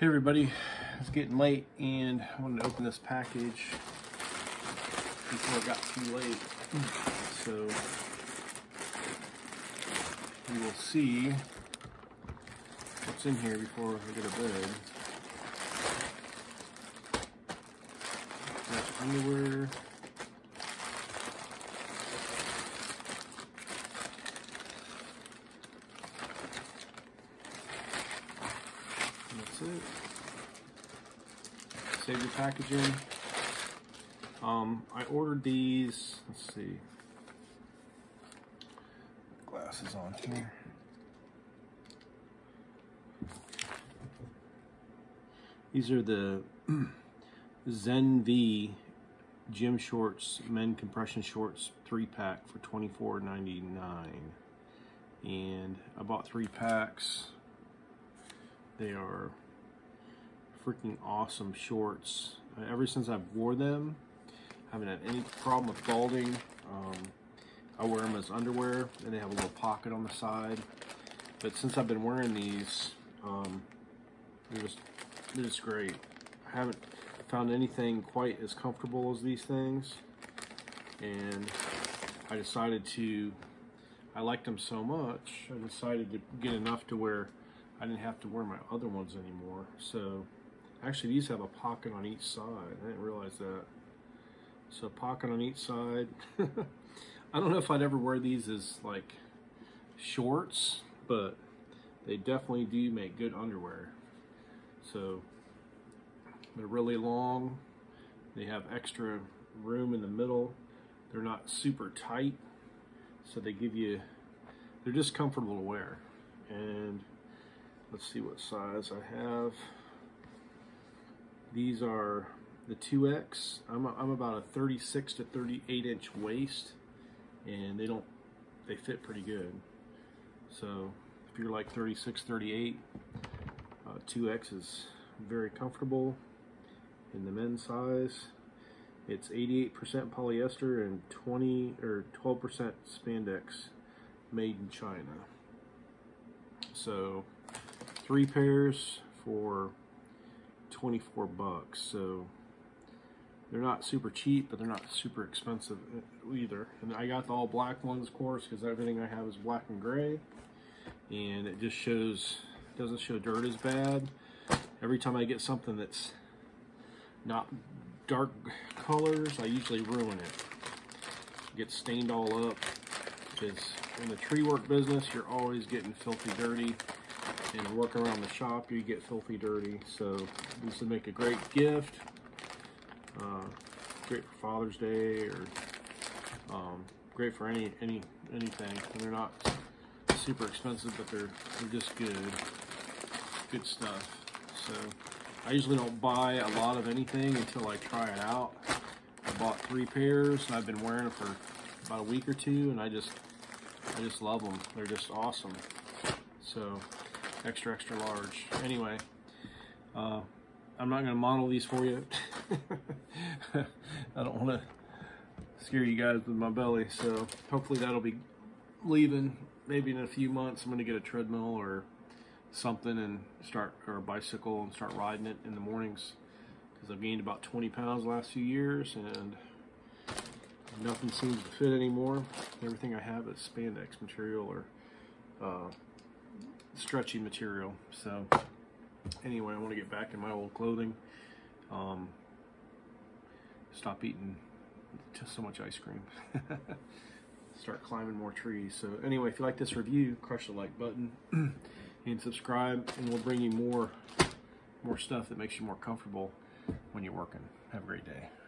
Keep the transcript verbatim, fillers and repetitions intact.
Hey everybody, it's getting late and I wanted to open this package before it got too late. So we will see what's in here before I go to bed. There's underwear. Save your packaging. Um, I ordered these. Let's see. Glasses on here. These are the ZENGVEE gym shorts, men compression shorts, three pack for twenty-four ninety-nine. And I bought three packs. They are freaking awesome shorts. Uh, ever since I've wore them, I haven't had any problem with balding. Um, I wear them as underwear, and they have a little pocket on the side. But since I've been wearing these, um, they're just, they're just great. I haven't found anything quite as comfortable as these things. And I decided to, I liked them so much, I decided to get enough to where I didn't have to wear my other ones anymore. So actually these have a pocket on each side. I didn't realize that. So pocket on each side. I don't know if I'd ever wear these as like shorts, but they definitely do make good underwear. So they're really long. They have extra room in the middle. They're not super tight. So they give you, they're just comfortable to wear. And let's see what size I have. These are the two X. I'm, a, I'm about a thirty-six to thirty-eight inch waist, and they don't, they fit pretty good. So if you're like thirty-six, thirty-eight, uh, two X is very comfortable. In the men's size, it's eighty-eight percent polyester and twenty or twelve percent spandex, made in China. So three pairs for twenty-four bucks. So they're not super cheap, but they're not super expensive either. And I got the all black ones, of course, because everything I have is black and gray. And it just shows, doesn't show dirt as bad. Every time I get something that's not dark colors, I usually ruin it. It gets stained all up, because in the tree work business, you're always getting filthy dirty. And work around the shop, you get filthy dirty. So this would make a great gift, uh, great for Father's Day, or um, great for any any anything. And they're not super expensive, but they're they're just good, good stuff. So I usually don't buy a lot of anything until I try it out. I bought three pairs, and I've been wearing them for about a week or two, and I just I just love them. They're just awesome. So. Extra extra large. Anyway, uh, I'm not gonna model these for you. I don't want to scare you guys with my belly. So hopefully that'll be leaving. Maybe in a few months I'm gonna get a treadmill or something and start, or a bicycle, and start riding it in the mornings, because I've gained about twenty pounds the last few years and nothing seems to fit anymore. Everything I have is spandex material or uh, stretchy material. So anyway, I want to get back in my old clothing, um, stop eating just so much ice cream, start climbing more trees. So anyway, if you like this review, crush the like button and subscribe, and we'll bring you more more stuff that makes you more comfortable when you're working. Have a great day.